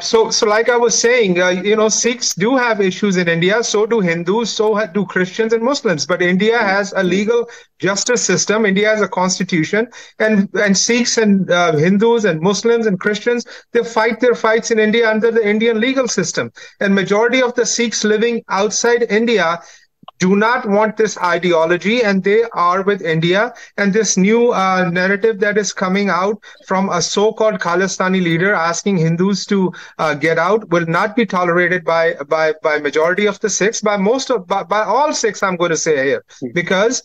So like I was saying, Sikhs do have issues in India. So do Hindus. So do Christians and Muslims. But India has a legal justice system. India has a constitution, and Sikhs and Hindus and Muslims and Christians, they fight their fights in India under the Indian legal system. And majority of the Sikhs living outside India do not want this ideology, and they are with India. And this new narrative that is coming out from a so-called Khalistani leader asking Hindus to get out will not be tolerated by majority of the Sikhs, by all Sikhs, I'm going to say here, because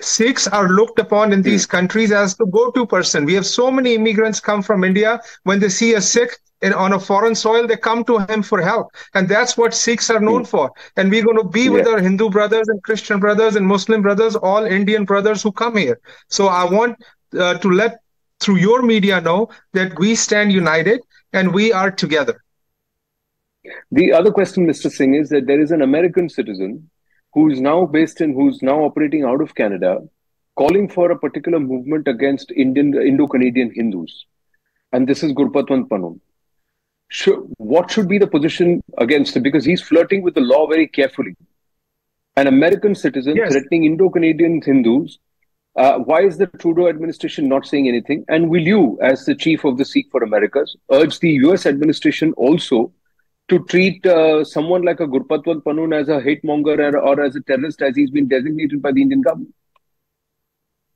Sikhs are looked upon in these countries as the go-to person. We have so many immigrants come from India. When they see a Sikh on a foreign soil, they come to him for help. And that's what Sikhs are known for. And we're going to be with our Hindu brothers and Christian brothers and Muslim brothers, all Indian brothers who come here. So I want to let through your media know that we stand united and we are together. The other question, Mr. Singh, is that there is an American citizen who's now operating out of Canada, calling for a particular movement against Indo-Canadian Hindus. And this is Gurpatwant Pannun. What should be the position against him? Because he's flirting with the law very carefully. An American citizen threatening Indo-Canadian Hindus. Why is the Trudeau administration not saying anything? And will you, as the chief of the Sikh for Americas, urge the US administration also to treat someone like a Gurpatwant Pannun as a hate monger or as a terrorist, as he's been designated by the Indian government?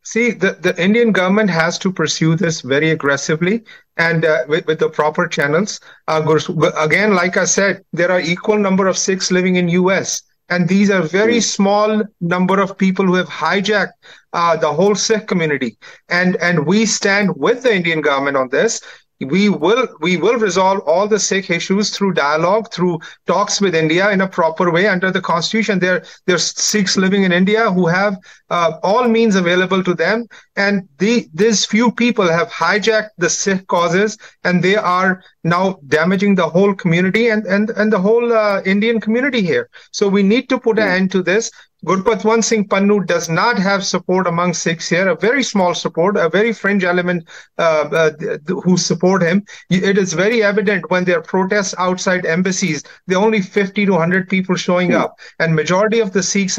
See, the Indian government has to pursue this very aggressively and with the proper channels. Again, like I said, there are equal number of Sikhs living in U.S., and these are very small number of people who have hijacked the whole Sikh community. And we stand with the Indian government on this. We will resolve all the Sikh issues through dialogue, through talks with India in a proper way under the constitution. There's Sikhs living in India who have all means available to them. And these few people have hijacked the Sikh causes, and they are now damaging the whole community and the whole Indian community here. So we need to put an end to this. Gurpatwant Singh Pannun does not have support among Sikhs here, a very small support, a very fringe element who support him. It is very evident when there are protests outside embassies, there are only 50 to 100 people showing up, and majority of the Sikhs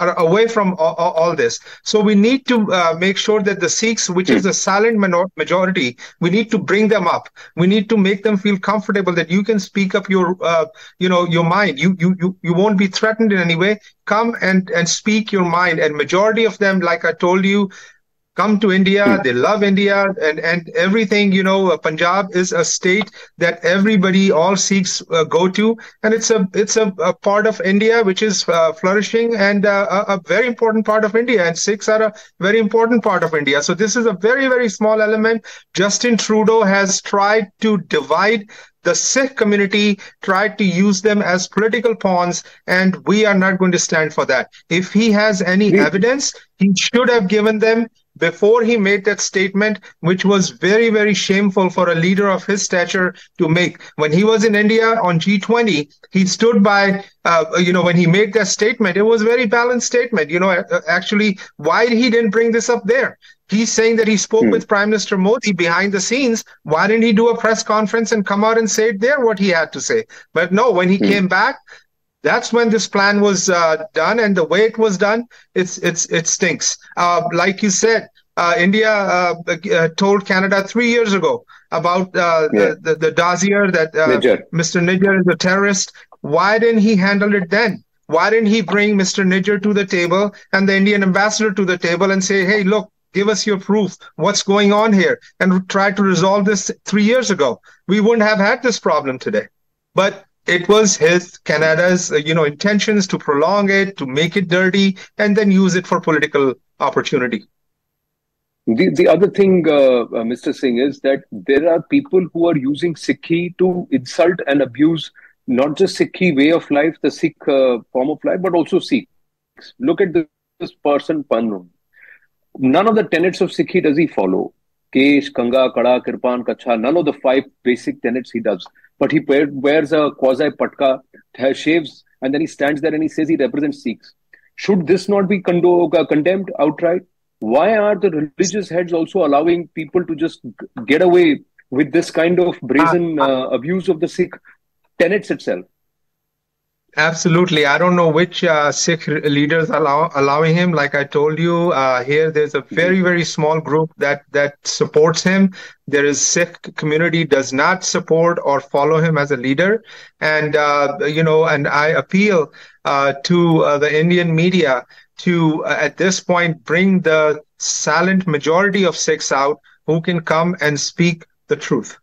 are away from all this. So we need to make sure that the Sikhs, which is a silent majority, we need to bring them up. We need to make them feel comfortable that you can speak up your mind. You won't be threatened in any way. Come and speak your mind. And majority of them, like I told you, come to India. They love India and everything. You know, Punjab is a state that everybody, all Sikhs go to, and it's a part of India which is flourishing and a very important part of India. And Sikhs are a very important part of India. So this is a very, very small element. Justin Trudeau has tried to divide the Sikh community, tried to use them as political pawns, and we are not going to stand for that. If he has any evidence, he should have given them before he made that statement, which was very, very shameful for a leader of his stature to make. When he was in India on G20, he stood by, when he made that statement, it was a very balanced statement. You know, actually, why he didn't bring this up there? He's saying that he spoke with Prime Minister Modi behind the scenes. Why didn't he do a press conference and come out and say it there, what he had to say? But no, when he came back, that's when this plan was done, and the way it was done, it stinks. Like you said, India told Canada 3 years ago about the dossier that Mr. Nijjar is a terrorist. Why didn't he handle it then? Why didn't he bring Mr. Nijjar to the table and the Indian ambassador to the table and say, hey, look, give us your proof, what's going on here, and try to resolve this 3 years ago? We wouldn't have had this problem today. But it was Canada's, intentions to prolong it, to make it dirty, and then use it for political opportunity. The other thing, Mr. Singh, is that there are people who are using Sikhi to insult and abuse not just Sikhi way of life, the Sikh form of life, but also Sikhs. Look at this person, Pannun. None of the tenets of Sikhi does he follow. Kesh, Kanga, Kada, Kirpan, Kacha, none of the five basic tenets he does. But he wears a quasi-patka, shaves, and then he stands there and he says he represents Sikhs. Should this not be condemned outright? Why are the religious heads also allowing people to just get away with this kind of brazen abuse of the Sikh tenets itself? Absolutely. I don't know which Sikh leaders are allowing him. Like I told you, here there's a very, very small group that supports him. There is Sikh community does not support or follow him as a leader. And, you know, and I appeal to the Indian media to, at this point, bring the silent majority of Sikhs out who can come and speak the truth.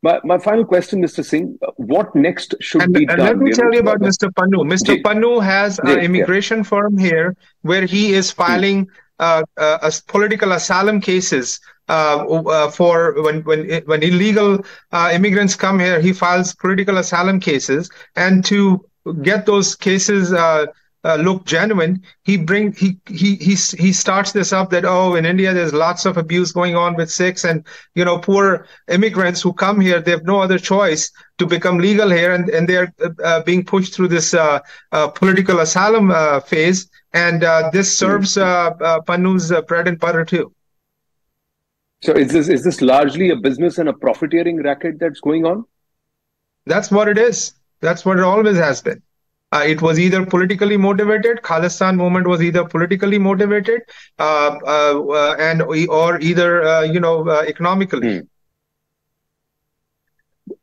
My final question, Mr. Singh, what next should be done? Let me tell you about Mr. Pannun. Mr. Pannun has an immigration firm here where he is filing political asylum cases for when illegal immigrants come here. He files political asylum cases, and to get those cases look genuine, he starts this up that, oh, in India there's lots of abuse going on with Sikhs, and you know, poor immigrants who come here, they have no other choice to become legal here, and they're being pushed through this political asylum phase, and this serves Pannun's bread and butter too. So is this largely a business and a profiteering racket that's going on? That's what it is. That's what it always has been. It was either politically motivated. Khalistan movement was either politically motivated, or either you know, economically.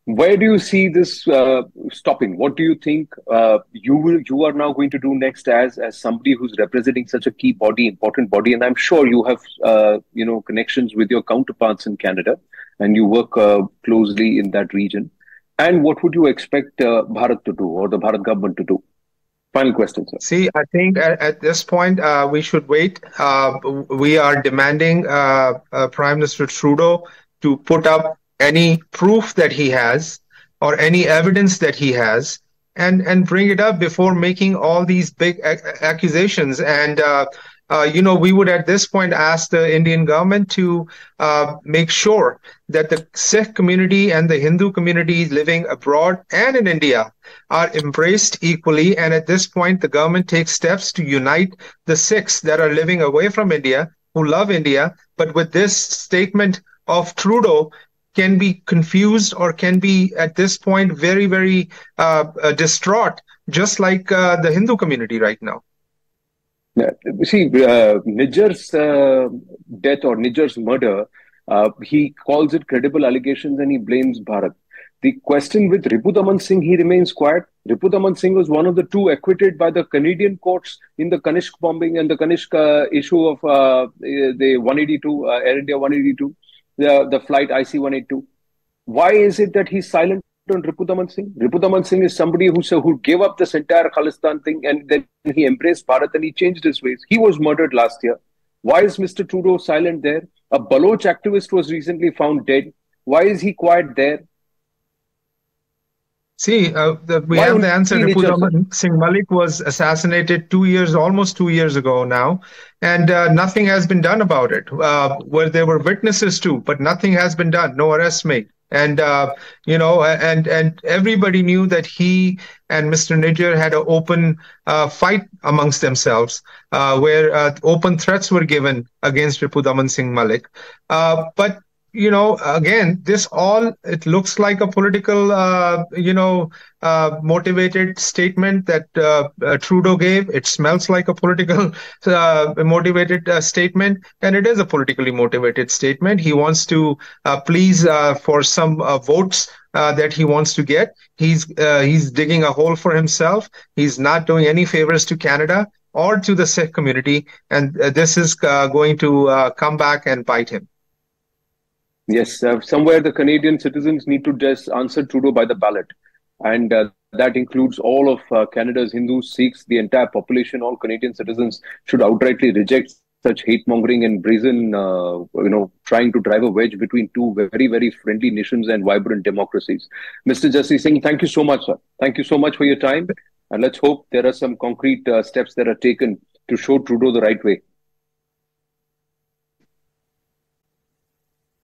Where do you see this stopping? What do you think you are now going to do next as somebody who's representing such a key body, important body? And I'm sure you have you know, connections with your counterparts in Canada, and you work closely in that region. And what would you expect Bharat to do, or the Bharat government to do? Final question, sir. See, I think at this point, we should wait. We are demanding Prime Minister Trudeau to put up any proof that he has or any evidence that he has, and bring it up before making all these big accusations. And you know, we would at this point ask the Indian government to make sure that the Sikh community and the Hindu community living abroad and in India are embraced equally. And at this point, the government takes steps to unite the Sikhs that are living away from India, who love India, but with this statement of Trudeau, can be confused or can be at this point very, very distraught, just like the Hindu community right now. See, Nijjar's death or Nijjar's murder, he calls it credible allegations and he blames Bharat. The question with Ripudaman Singh, he remains quiet. Ripudaman Singh was one of the two acquitted by the Canadian courts in the Kanishk bombing and the Kanishk issue of the 182, Air India 182, the flight IC-182. Why is it that he's silent on Ripudaman Singh? Ripudaman Singh is somebody who gave up this entire Khalistan thing, and then he embraced Bharat and he changed his ways. He was murdered last year. Why is Mr. Trudeau silent there? A Baloch activist was recently found dead. Why is he quiet there? See, we have the answer. Ripudaman Singh Malik was assassinated almost two years ago now, and nothing has been done about it. Where there were witnesses too, but nothing has been done. No arrests made. And, you know, and everybody knew that he and Mr. Nijjar had an open fight amongst themselves, where open threats were given against Ripudaman Singh Malik. But, you know, again, this all, it looks like a political, you know, motivated statement that Trudeau gave. It smells like a political motivated statement, and it is a politically motivated statement. He wants to please for some votes that he wants to get. He's digging a hole for himself. He's not doing any favors to Canada or to the Sikh community, and this is going to come back and bite him. Yes, somewhere the Canadian citizens need to just answer Trudeau by the ballot. And that includes all of Canada's Hindus, Sikhs, the entire population. All Canadian citizens should outrightly reject such hate-mongering and brazen, you know, trying to drive a wedge between two very, very friendly nations and vibrant democracies. Mr. Jassi Singh, thank you so much, sir. Thank you so much for your time. And let's hope there are some concrete steps that are taken to show Trudeau the right way.